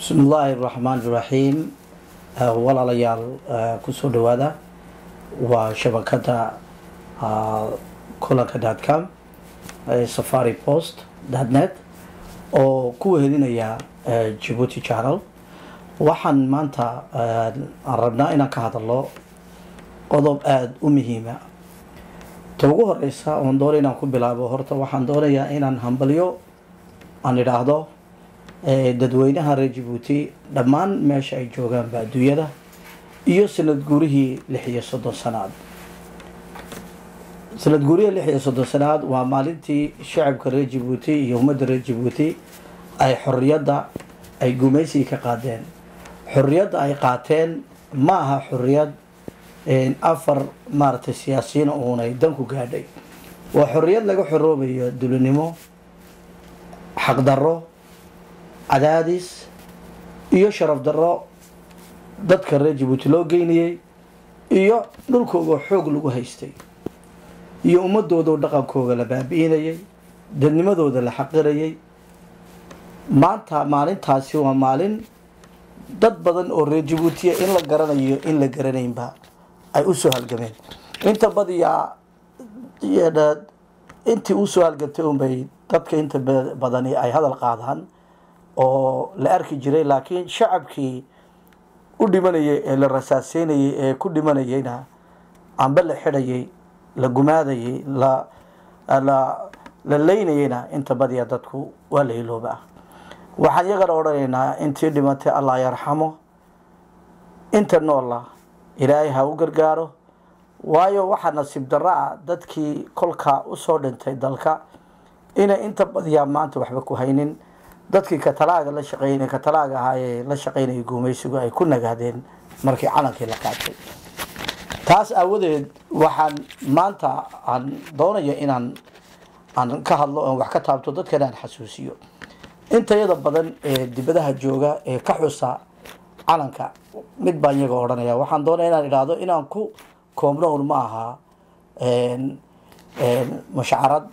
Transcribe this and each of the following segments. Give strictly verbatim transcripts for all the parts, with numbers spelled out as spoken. بسم الله الرحمن الرحيم ولا ليال كسر دوادا وشبكة كلك دات كام سفاري بوست دات نت أو كوهدينا يا جيبوتي شانل وحن مانتا عربنا إنا كهذا الله قضب أد أمهما توجه الرئيسة وندورينا كبلا بهرت وحن دوريا إنا نهمليو أن يراهدو dadweynaha reer Djibouti dhamaan meesha ay joogaan baaduunyada iyo sanad guurihii lix iyo soddon sanaad sanad guurihii lix iyo soddon sanaad waa maalintii shacabka reer Djibouti iyo ummadda reer Djibouti ay xorriyadda ay gumaysi ka qaadeen xorriyadda ay qaateen ma aha xorriyad in afar maartay siyaasiyiin oo ay danku gaadhay waa xorriyad laga xoroobayo dulinimo xaq darro عداديس إيو شرف درا دادك الرئي جيبوتي لو جينيي إيو نلقوغو حوق لغو هايستي إيو أمدو دو دقا كوغا لبابينيي دنمدو دو لحقيريي مانتا مالين تاسيوان مالين داد بدن أو رئي جيبوتي إن لقران إيو إن لقران إنبا أي أسو هالقمين إنتا بدي يا يا داد إنتي أسو هالقتيون باي دادك إنتا بدني أي هذا القادهان oo la arki jiray laakiin shacabkii u dhimanayay ee la rasaaseenayay ee ku dhimanayayna amba la xidhayay la gumaadayay la la leeynayayna inta badiya dadku waa leeylooba waxaan iyaga oranaynaa intii dhimatay Allah yarxamo inta noola Ilaahay ha u gargaaro waayo waxa nasiib darra dadkii kolka u soo dhintay dalka ina inta badiya maanta waxba ku haynin dadkii ka talaaga la shaqeeyay ka talaaga ahaayeen la shaqeeyay guumaysigu ay ku nagaadeen markii calankii la qaatay taas awadeed waxaan maanta aan doonayo inaan aan ka hadlo oo wax ka taabto dadka aan xasuusiyo intayada badan ee dibadaha jooga ee ka xusa calanka mid baan iyaga oranaya waxaan doonayaa inaan iraado inaan ku koobno urma aha een een mushaarad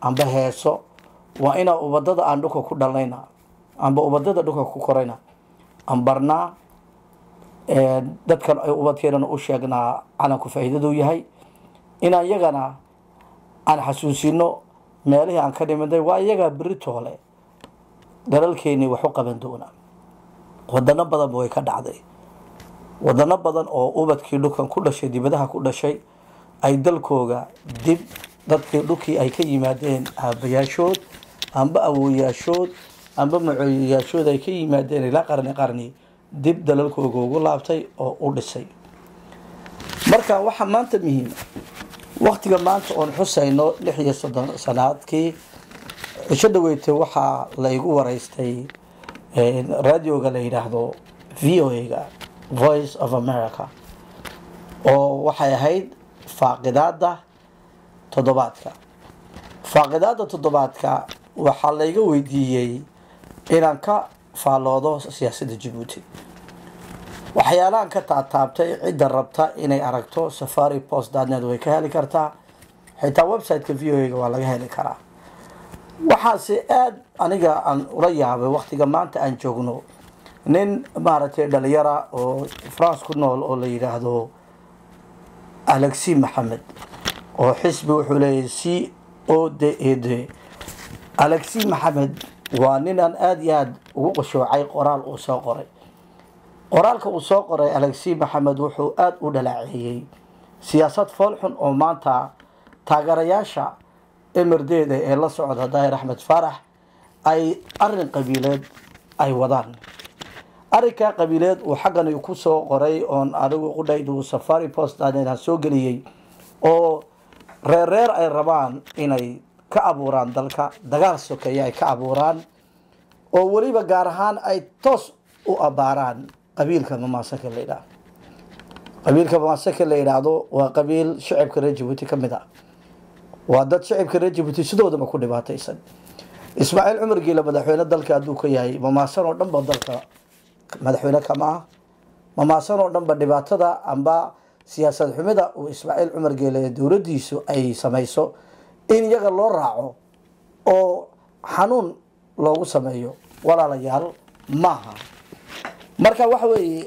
amba heeso وأنا أبدد أن أكون كدلنا، أنا أبدد أن أكون كورينا، أنا برنا دكان أبدينا أشياءنا أنا كفاية دويهاي، إن يجنا أنا حسوسينه مالي عن كلمة ده ويجا بريتوله، دلل كيني وحقا من دونا، ودنا بدن بويك دعدي، ودنا بدن أو أبد كيلو كان كل شيء دي بدها كل شيء، أيدل كوجا دب دكان لوكي أي كي مادين أبياشود أما أبو ياشود أما معي ياشود أي كي مادين لا قرني قرني دب دلالك وجوجو لابتي أو أولسي مركا واحد ما أنت مهم وقت جمعت عن حسينو لحية صدق صناعات كي شدويت واحد لايجو رئيستي راديو قال يرحضو فيو هيجا Voice of America أو واحد هيد فاقدات ده تضباطك فاقدات تضباطك waxaa layga weydiiyay inaan ka faaloodo siyaasadda Djibouti waxyaalaan ka taabtay cidda rabta inay aragto safari post dadnad way ka heli kartaa xitaa website-ka V O A-ga waa laga heli karaa waxaasi aad aniga aan ula yaabay waqtiga maanta aan joogno nin maaragtay dhalinyara oo France ku nool oo la yiraahdo Alexi Maxamed oo xisbi wuxuu leeyahay C O D A D Alexi Maxamed waa nin aan aad iyo aad ugu qoshoocay qoraal uu soo qoray qoraalka uu soo qoray Alexi Maxamed wuxuu aad u dhalaaciyay siyaasad fool xun oo maanta taagarayaasha emirdeeda ee la socda Daahir Axmed Faarax ay arrin qabiileed ay wadaan arrinka qabiileed uu xaggan ku soo qoray oon adigu qudhaydu safari post aanay soo galiyay oo reer reer ay rabaan inay كابوران دالكا دغال سوكايا كابوران او وليبا غارهان اي توس او اباران قبيلكا مماسكا ليدا قبيلكا مماسكا ليدا وا قبيل شعبكا رير Djibouti كميدا وا داد شعبكا رير Djibouti سدودا ما كو دباتيسن اسماعيل عمر جيلا مدحوينه دالكا ادو كياهي مماسن او دنبا دالكا مدحوينه كما مماسن او دنبا دباتدا امبا سياسه حميدا او اسماعيل عمر جيلا دولديسو اي سميسو إن يجعل الله راعو أو حنون لو سمعيو ولا ليال ماها marka wax weey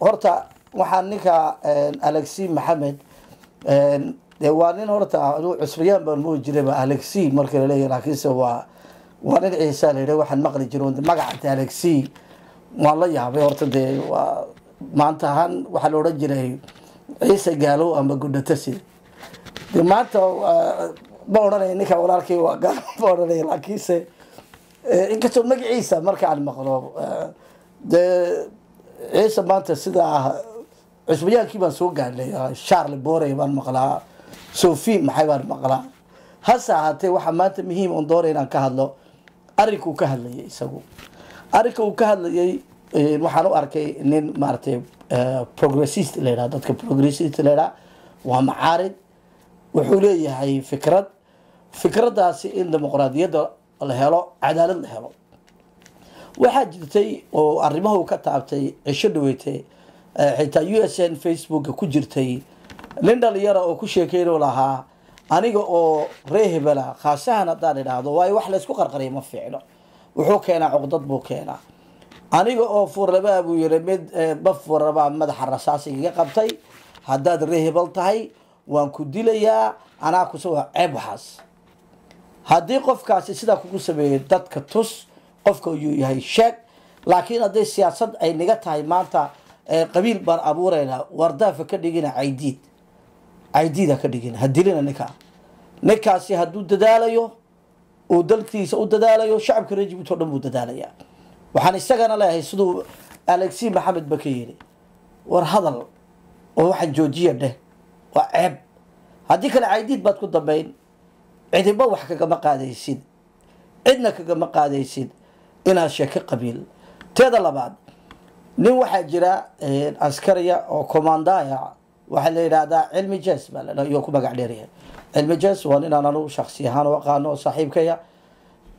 horta waxaan ninka Alexi Maxamed een deewaanin horta uu cusriyaan baan muu jiray ba Alexi marka la leeyahay laakiinse waa wadan ciise leeyahay waxaan maqli jiroon magaca Alexi ma la yaabay horta de waa maanta han waxa loo oran jiray ciise gaalo ama guddatasi de maanta ma oranay ninka walaalkii waa gaal ma oranay laakiinse inkastoo magaciisa marka aan maqlo de عيسى مانتا سيدا عثمان كيما سوقع لي شارل بوري بان مقلا سوفي محيوان مقلا هسا هاتي وحا مانتا مهيم اندوري ان كهدلو اريكو كهدلي يسوو اريكو كهدلي وحانو اركي نين مارتي بروغريسيست لينا دادك بروغريسيست لينا ومعارض وحولي هاي فكرة فكرة داسي ان ديمقراطية الهيلو عدالة الهيلو waxaa jirtay oo arrimaha ka taabtay cisho dhaweetay xita U S N Facebook ku jirtay nin dhalinyaro oo ku sheekeeyo lahaa aniga oo reehbala khaasahan hadaan idhaahdo way wax la isku qarqaray ma fiicno wuxuu keenaa cuqdad buu keenaa aniga oo furlaba buu yiri mid baf waraba madax rasaasiga qabtay hadaad reehbal tahay waan ku dilayaa anaa ku soo ceeb waxaas hadii qofkaasi sida kugu sameeyay dadka tus qofka uu yahay sheeg laakiin haday siyaasad ay niga tahay maanta qabiil bar abuurayna wardaaf ka dhigina ciidid ciidida ka dhigina hadilina ninka ninkaasi haduu dadaalayo oo dalkiisa u dadaalayo shacabka Djibouti oo dhan uu dadaalaya waxaan isagana leeyahay sidoo Alexi Maxamed Bakayri war hadal oo waxa joojiyay dheh waa ceeb hadii kala ciidid baad ku dambeyn ciidba wax kaga ma qaadaysid cidna kaga ma qaadaysid إنا شك قبيل تهذا لبعض نو حجرة عسكرية أو كوماندايا وحلي هذا علم جس بل لا يكون بقعديرية علم جس وأنا نو شخصيا وقانو صاحب كيا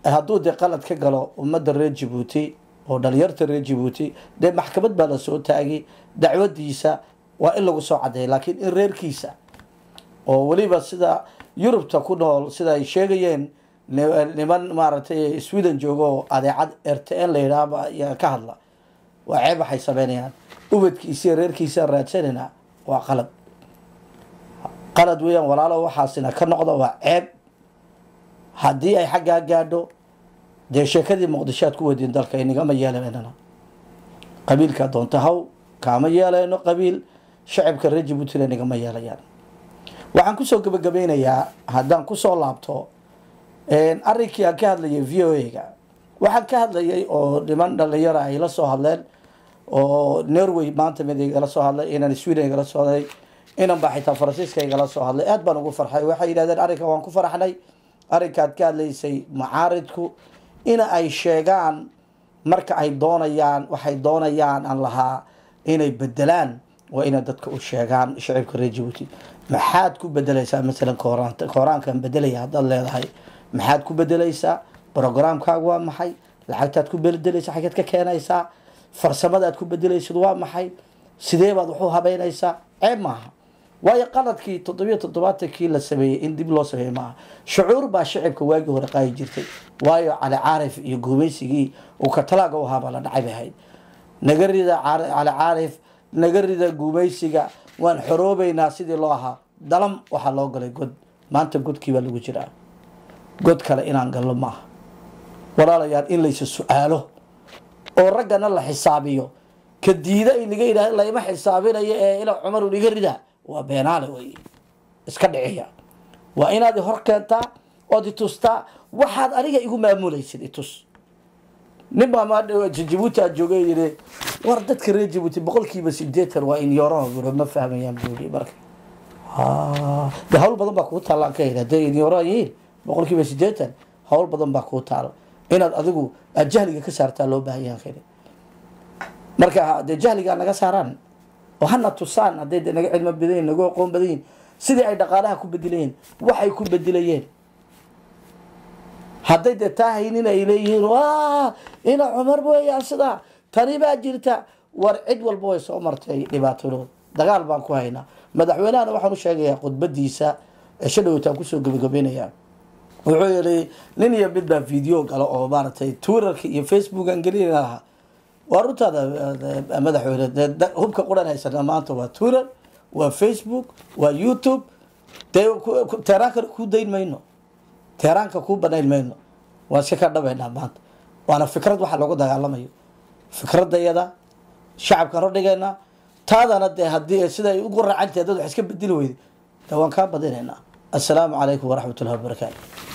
هدود قلت كجلا ومد الرئ جيبوتي ودليرت الرئ جيبوتي ده محكمة بلسو تاجي دعوة ديسا وإلا وصعده لكن الرئ كيسا ولي بس إذا يوروب تكون إذا شقيين لمن مارتي سويدن جوجو هذا عاد ارتئن ليرابا يا كهلا وعيب حيسبينيان وبد كيسير رير كيسير راتسننا وقلب قلد ويا ولا لا وحاسنا كنقضه وعيب هدي اي حاجه قادو دي شركه مقدشات كو ودين دالك انغا ما يالمننا قبيل كا دونتا هو كاما يالينو قبيل شعب كا رجب وتلين انغا ما ياليان waxaan ku soo gabagabeynaya hadaan ku soo laabto een arrinkii aan ka hadlayay V O A-ga waxaan ka hadlayay oo dhiman dhalinyaro ay la soo hadleen oo Norway maanta midayga la soo hadlay inaan Sweden la soo hadlay inaan baaxita Faransiiska la soo hadlay aad baan ugu farxay waxay yiraahdeen arrinka waan ku farxnay arrinkaad ka hadlaysay mucaaridku in ay sheegaan marka ay doonayaan waxay doonayaan aan lahaa inay bedelaan waa in dadka u sheegaan shacabka reer Djibouti maxaad ku bedelaysaa midalan kooranta koorankan bedelaya hadal leedahay maxaad ku bedelaysaa barnaamijkaagu waa maxay lacagtaad ku bedelaysaa xagad ka keenaysaa farsamadaad ku bedelaysad waa maxay sidee baad wax u habeynaysaa ee maaha way qaladkii toddoba iyo todobaatan kii la sameeyay in dib loo sameeyay ma shucuur baa shacabka waagi hore qaay jirtay waayo cali caarif iyo goobaysigii uu ka talaaga u haabala dhacayahay nagarida cali caarif nagarida goobaysiga waan xoroobayna sidii loo aha dalam waxa loo galay god maanta godkii baa lagu jiraa god kale inaan galno ma walaalayaal in la is su'aalo oo ragana la xisaabiyo ka diida in laga ilaahay la ima xisaabinayo ee ila Umar uu iga ridaa waa beenaale way iska dhiciya waa inaad hor keenta oo ditusta waxaad ariga igu maamulaysid itus nimba ma Djibouti joogay yiri war dadka reer Djibouti boqolkiiba siddeed waa in yaraagu ma fahmayaan buugi marka ha de hawl badan ba ku talaan ka yiraahday in yaraayi boqolkiiba siddeed hawl badan ba ku taal inaad adigu jahliga ka saartaa loo baahan yahay marka de jahliga naga saaran waxna tusaan haday naga cilmi badeen naga qoon badeen sidii ay dhaqaalaha ku badileen waxay ku badilayeen haday de taahayeen inay leeyeen waa ina Umar booyaa sida tani baa jirta war cid walba way soo martay dhibaatooyin dagaal baan ku haynaa madaxweynaha waxaan u sheegayaa qodbadiisa shadowta ku soo gabagabeynaya وعلي لين يبدأ فيديو قالوا أو بارتي تويتر في فيسبوك أنجلينا وأنت ماذا حولت؟ هم كقولنا هاي سنة ما أنت وتويتر وفيسبوك ويوتيوب تراك كودين ما إنه تراك كود بنايل ما إنه وأشكر ده بيننا ما أنت وأنا فكرت وحلاقو ده الله ما يو فكرت ده يدا شعب كهرب ده جينا تادا نده هدي سيدا يقول رعدت هذا حسك بديله ويد توان كان بدينا. السلام عليكم ورحمة الله وبركاته.